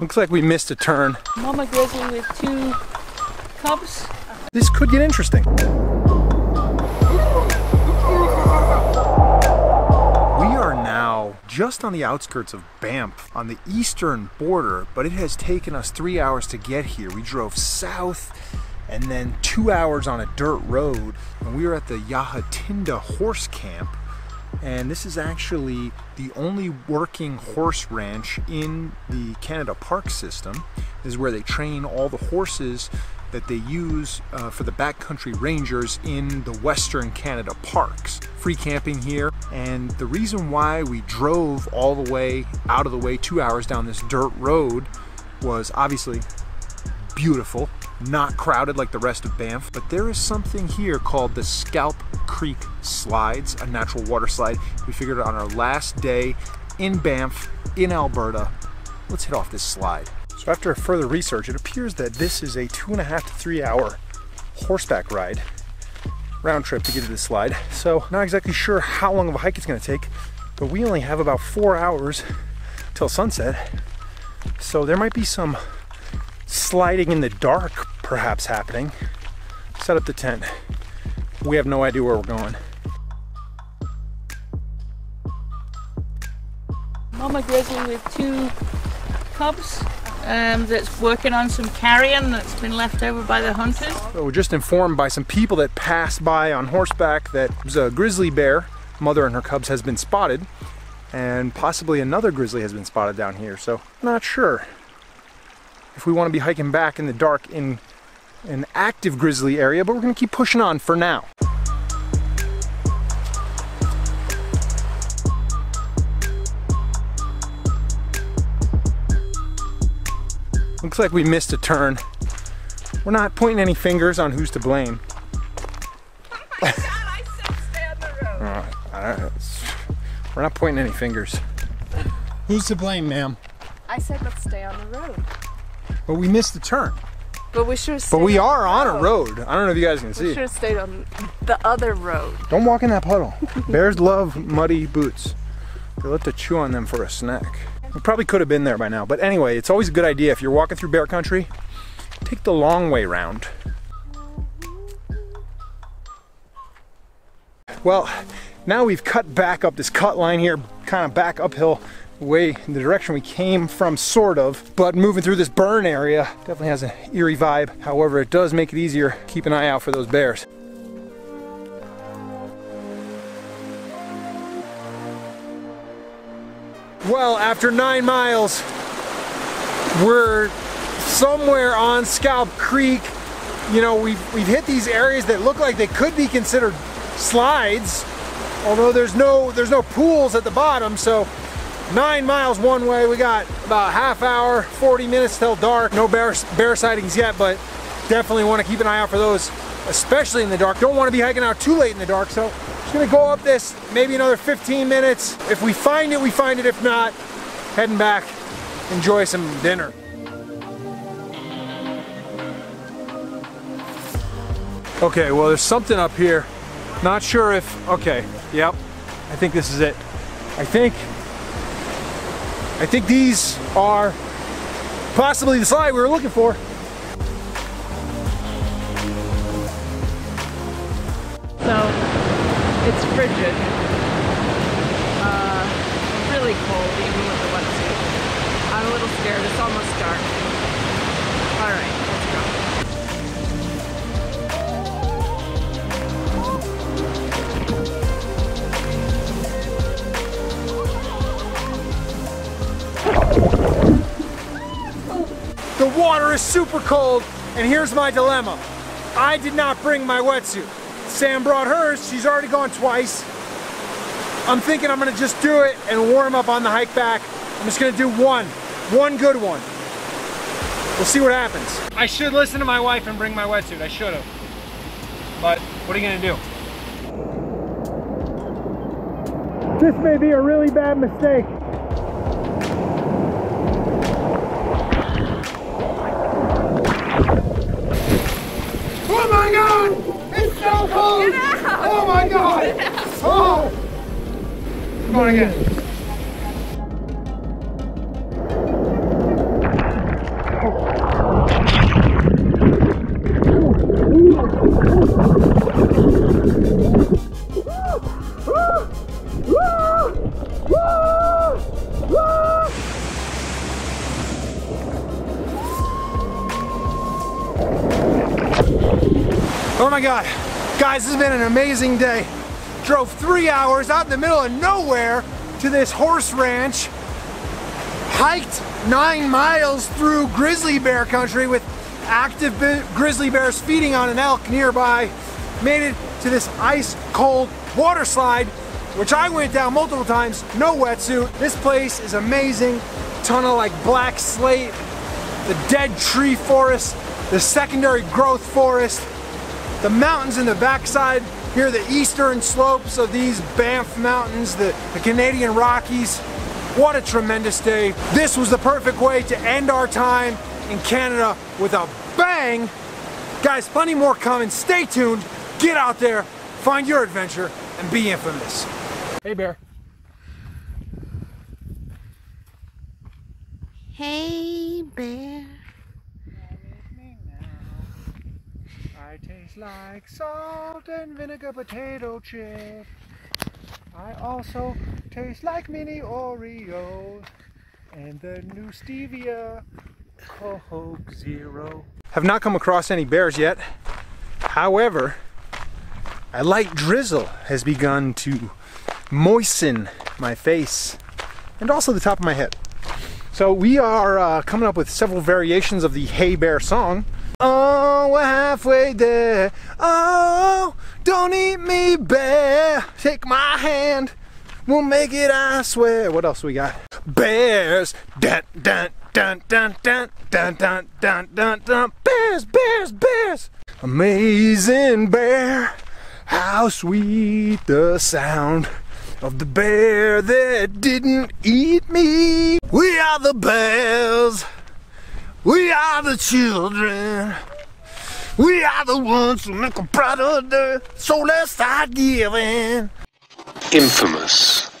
Looks like we missed a turn. Mama grizzly with two cubs. This could get interesting. Just on the outskirts of Banff, on the eastern border, but it has taken us 3 hours to get here. We drove south and then 2 hours on a dirt road, and we were at the Ya Ha Tinda Horse Camp, and this is actually the only working horse ranch in the Canada Park System. This is where they train all the horses that they use for the backcountry rangers in the Western Canada parks. Free camping here, and the reason why we drove all the way out of the way 2 hours down this dirt road was obviously beautiful, not crowded like the rest of Banff, but there is something here called the Scalp Creek Slides, a natural water slide. We figured on our last day in Banff, in Alberta, let's hit off this slide. So after further research, it appears that this is a 2.5 to 3 hour horseback ride, round trip to get to this slide. So not exactly sure how long of a hike it's gonna take, but we only have about 4 hours till sunset. So there might be some sliding in the dark perhaps happening. Set up the tent. We have no idea where we're going. Mama grizzly with two cubs. That's working on some carrion that's been left over by the hunters. So we're just informed by some people that passed by on horseback that a grizzly bear, mother and her cubs, has been spotted, and possibly another grizzly has been spotted down here. So not sure if we want to be hiking back in the dark in an active grizzly area, but we're going to keep pushing on for now. Looks like we missed a turn. We're not pointing any fingers on who's to blame. I said stay on the road. We're not pointing any fingers. Who's to blame, ma'am? I said let's stay on the road. Well, we missed the turn. But we should have stayed. But we are on a road. I don't know if you guys can see. We should have stayed on the other road. Don't walk in that puddle. Bears love muddy boots. They love to chew on them for a snack. We probably could have been there by now, but anyway, it's always a good idea if you're walking through bear country, take the long way round. Well, now we've cut back up this cut line here, kind of back uphill way in the direction we came from, sort of, but moving through this burn area definitely has an eerie vibe. However, it does make it easier. Keep an eye out for those bears. Well, after 9 miles, we're somewhere on Scalp Creek. You know, we've hit these areas that look like they could be considered slides, although there's no pools at the bottom. So 9 miles one way, we got about half hour, 40 minutes till dark. No bear sightings yet, but definitely want to keep an eye out for those, especially in the dark. Don't want to be hiking out too late in the dark, so gonna go up this maybe another 15 minutes. If we find it, we find it. If not, heading back, enjoy some dinner. Okay, well, there's something up here. Not sure if, okay, yep. I think this is it. I think these are possibly the slide we were looking for. It's frigid, really cold even with the wetsuit. I'm a little scared, it's almost dark. Alright, let's go. The water is super cold, and here's my dilemma. I did not bring my wetsuit. Sam brought hers, she's already gone twice. I'm thinking I'm gonna just do it and warm up on the hike back. I'm just gonna do one good one. We'll see what happens. I should listen to my wife and bring my wetsuit, I should have. But what are you gonna do? This may be a really bad mistake. Oh my God! It's so cold! Oh my God! Oh! Come on again. Oh my God. Guys, this has been an amazing day. Drove 3 hours out in the middle of nowhere to this horse ranch. Hiked 9 miles through grizzly bear country with active grizzly bears feeding on an elk nearby. Made it to this ice cold water slide, which I went down multiple times, no wetsuit. This place is amazing. Tunnel like black slate, the dead tree forest, the secondary growth forest, the mountains in the backside. Here are the eastern slopes of these Banff Mountains, the Canadian Rockies. What a tremendous day. This was the perfect way to end our time in Canada with a bang. Guys, plenty more coming. Stay tuned. Get out there, find your adventure, and be infamous. Hey, bear. Hey, bear. I taste like salt and vinegar potato chip. I also taste like mini Oreos and the new Stevia Coke Zero. Have not come across any bears yet. However, a light drizzle has begun to moisten my face and also the top of my head. So we are coming up with several variations of the Hey Bear song. Oh, we're halfway there. Oh, don't eat me, bear. Take my hand. We'll make it, I swear. What else we got? Bears. Dun, dun, dun, dun, dun, dun, dun, dun, dun, dun. Bears, bears, bears. Amazing bear. How sweet the sound of the bear that didn't eat me. We are the bears. We are the children. We are the ones who make a product, so let's start giving. Infamous.